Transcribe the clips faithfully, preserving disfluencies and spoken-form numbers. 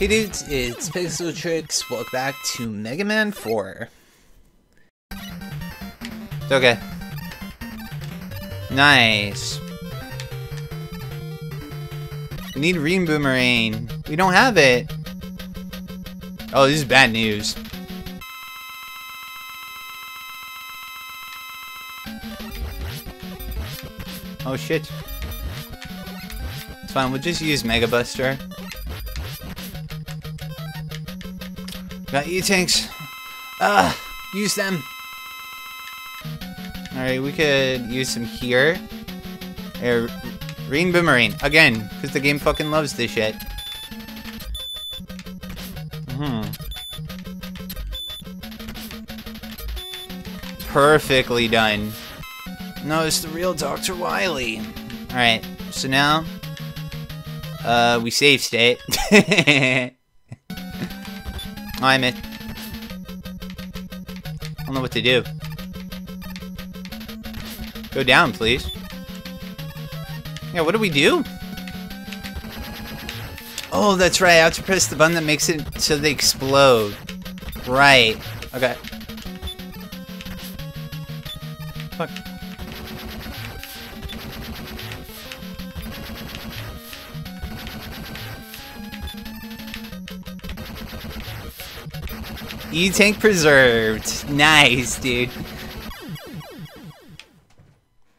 Hey dudes, it's PixxelTrixx, welcome back to Mega Man four. Okay. Nice. We need Ring Boomerang. We don't have it. Oh, this is bad news. Oh shit. It's fine, we'll just use Mega Buster. Got E-Tanks. Ah, use them. Alright, we could use some here. Er, Ring Boomerang. Again, because the game fucking loves this shit. Hmm. Perfectly done. No, it's the real Doctor Wily. Alright, so now... Uh, we save state. I'm it. I don't know what to do. Go down, please. Yeah, what do we do? Oh, that's right. I have to press the button that makes it so they explode. Right. Okay. Fuck. E-Tank preserved. Nice, dude.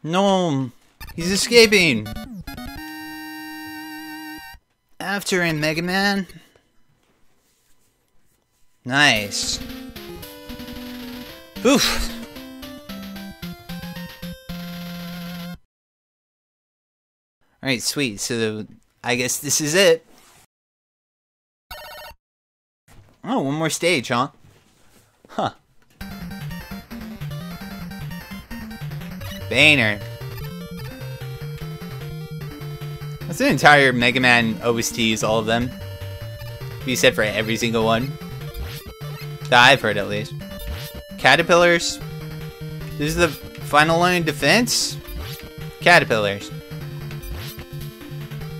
No, he's escaping. After him, Mega Man. Nice. Oof. Alright, sweet. So, I guess this is it. Oh, one more stage, huh? Huh. Banner. That's an entire Mega Man O S Ts, all of them. Be said for every single one. That I've heard, at least. Caterpillars. This is the final line of defense? Caterpillars.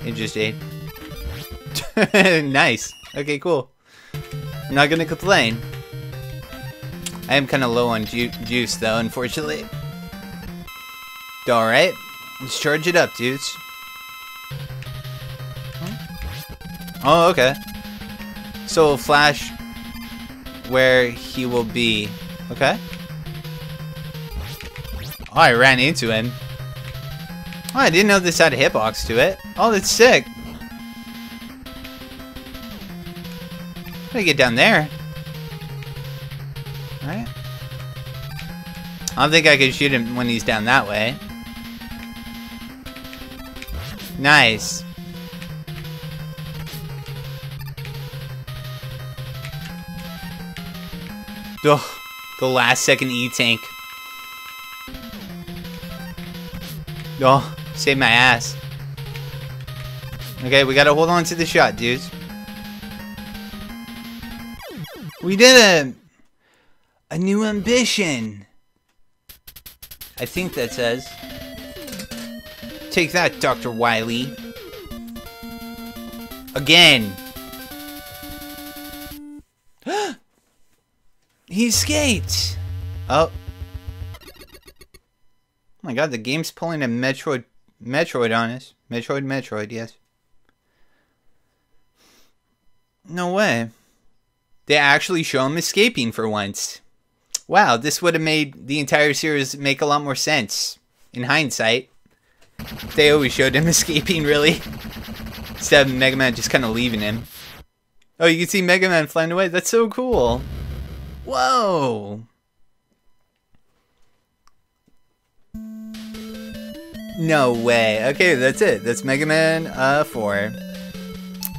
Interesting. Nice. Okay, cool. I'm not gonna complain. I am kind of low on ju juice, though, unfortunately. Alright, let's charge it up, dudes. Oh, okay. So we'll flash where he will be. Okay. Oh, I ran into him. Oh, I didn't know this had a hitbox to it. Oh, that's sick. How do I get down there? Alright. I don't think I can shoot him when he's down that way. Nice. Ugh, the last second E-Tank. Oh, save my ass. Okay, we gotta hold on to the shot, dudes. We did it! A new ambition! I think that says. Take that, Doctor Wily. Again! He escaped! Oh. Oh my god, the game's pulling a Metroid... Metroid on us. Metroid, Metroid, yes. No way. They actually show him escaping for once. Wow, this would have made the entire series make a lot more sense. In hindsight. They always showed him escaping, really. Instead of Mega Man just kind of leaving him. Oh, you can see Mega Man flying away. That's so cool. Whoa. No way. Okay, that's it. That's Mega Man uh, four.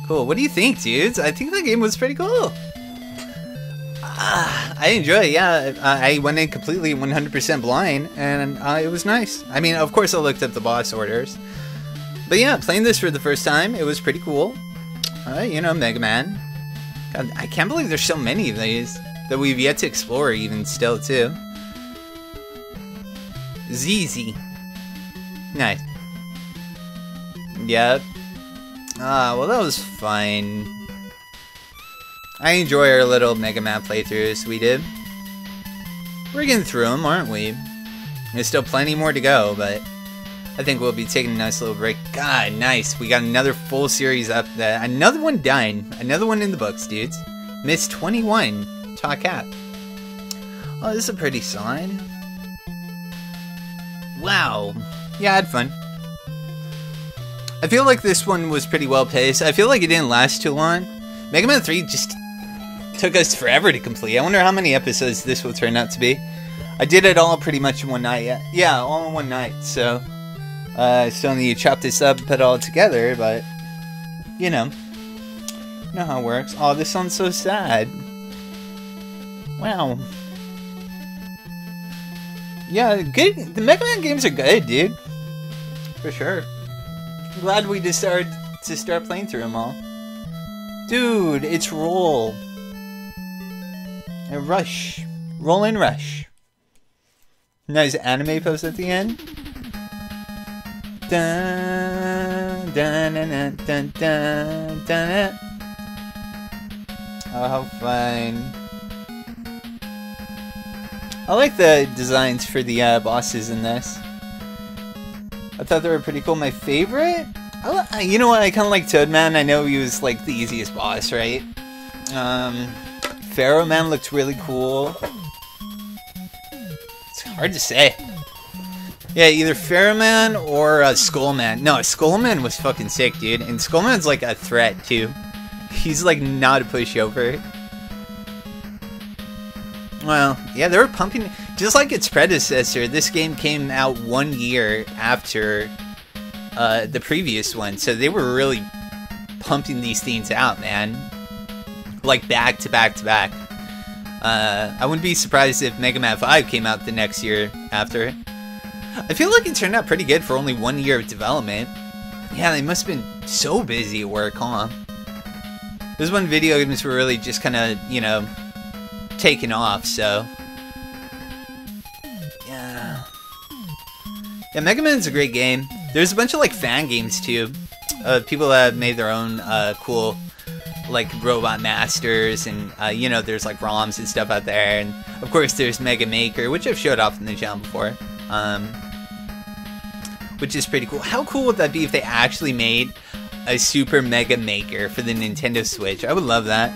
Cool. What do you think, dudes? I think that game was pretty cool. Uh, I enjoy it, yeah. I, I went in completely one hundred percent blind, and uh, it was nice. I mean, of course I looked up the boss orders. But yeah, playing this for the first time, it was pretty cool. Uh, you know, Mega Man. God, I can't believe there's so many of these that we've yet to explore even still, too. Z Z. Nice. Yep. Ah, well that was fine. I enjoy our little Mega Man playthroughs we did. We're getting through them, aren't we? There's still plenty more to go, but I think we'll be taking a nice little break. God, nice. We got another full series up there. Another one done. Another one in the books, dudes. Miss twenty-one. Talk Cap. Oh, this is a pretty solid. Wow. Yeah, I had fun. I feel like this one was pretty well paced. I feel like it didn't last too long. Mega Man three just took us forever to complete. I wonder how many episodes this will turn out to be. I did it all pretty much in one night. Yeah, yeah, all in one night, so... Uh, still need to chop this up and put it all together, but... You know. You know how it works. Oh, this sounds so sad. Wow. Yeah, good. The Mega Man games are good, dude. For sure. I'm glad we decided to start playing through them all. Dude, it's roll. And rush. Roll and rush. Nice anime post at the end. Dun, dun, dun, dun, dun, dun. Oh, how fun. I like the designs for the uh, bosses in this. I thought they were pretty cool. My favorite? I, you know what? I kind of like Toadman. I know he was like the easiest boss, right? Um, Pheromon looked really cool. It's hard to say. Yeah, either Pheromon or uh, Skullman. No, Skullman was fucking sick, dude. And Skullman's like a threat, too. He's like not a pushover. Well, yeah, they were pumping... Just like its predecessor, this game came out one year after uh, the previous one. So they were really pumping these things out, man. Like, back to back to back. Uh, I wouldn't be surprised if Mega Man five came out the next year after. I feel like it turned out pretty good for only one year of development. Yeah, they must have been so busy at work, huh? This is when video games were really just kind of, you know... taken off, so yeah. Yeah, Mega Man's a great game. There's a bunch of like fan games too, uh, people that have made their own uh, cool like robot masters, and uh, you know, there's like ROMs and stuff out there, and of course there's Mega Maker, which I've showed off in the channel before, um, which is pretty cool. How cool would that be if they actually made a Super Mega Maker for the Nintendo Switch? I would love that.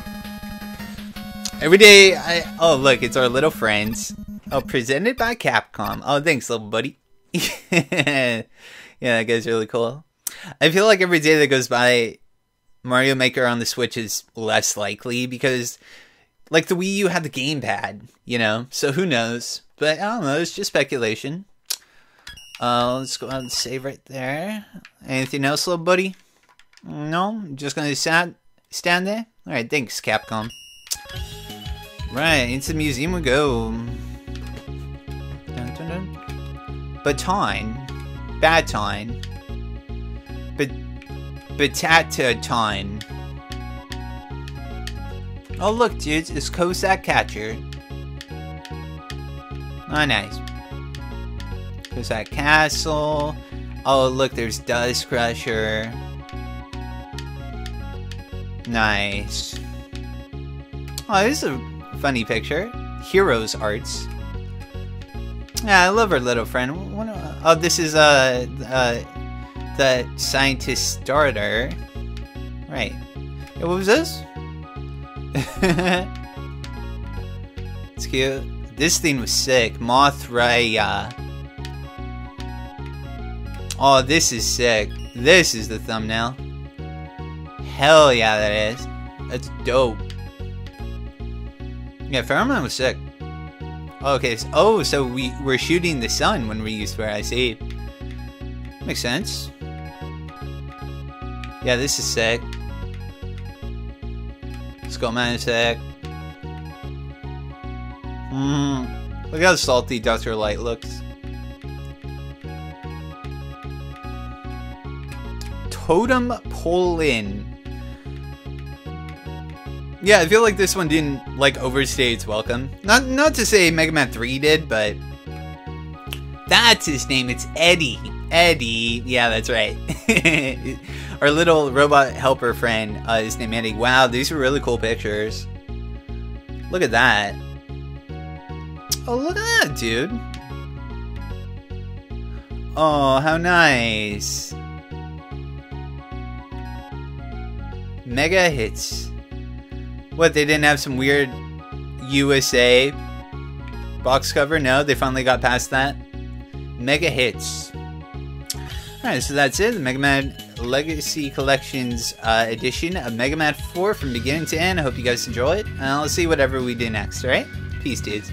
Every day, I... Oh, look, it's our little friends. Oh, presented by Capcom. Oh, thanks, little buddy. Yeah, that guy's really cool. I feel like every day that goes by, Mario Maker on the Switch is less likely because, like, the Wii U had the gamepad, you know? So who knows? But I don't know, it's just speculation. Uh, let's go ahead and save right there. Anything else, little buddy? No? I'm just gonna stand there? Alright, thanks, Capcom. Right, into the museum we go. Dun, dun, dun. Baton. Baton. Bat Batata time. Oh, look, dudes, it's Cossack Catcher. Oh, nice. Cossack Castle. Oh, look, there's Dust Crusher. Nice. Oh, this is a funny picture. Heroes Arts. Yeah, I love our little friend. What, oh, this is uh, uh, the scientist starter. Right. Hey, what was this? It's cute. This thing was sick. Mothraya. Oh, this is sick. This is the thumbnail. Hell yeah, that is. That's dope. Yeah, Pheromon was sick. Okay, so, oh, so we, we're shooting the sun when we use fire, I see. Makes sense. Yeah, this is sick. Skullman is sick. Mmm. Look how salty Doctor Light looks. Totem Pull-in. Yeah, I feel like this one didn't, like, overstay its welcome. Not not to say Mega Man three did, but... That's his name, it's Eddie. Eddie, yeah, that's right. Our little robot helper friend uh, is named Andy. Wow, these are really cool pictures. Look at that. Oh, look at that, dude. Oh, how nice. Mega hits. What, they didn't have some weird U S A box cover? No, they finally got past that. Mega hits. Alright, so that's it. The Mega Man Legacy Collections uh, edition of Mega Man four from beginning to end. I hope you guys enjoy it. And I'll see whatever we do next, alright? Peace, dudes.